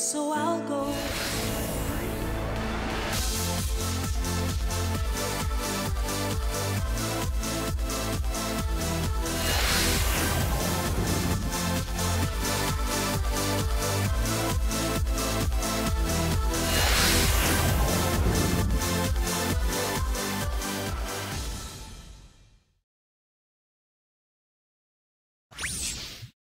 so